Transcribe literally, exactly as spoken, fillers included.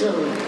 Nation.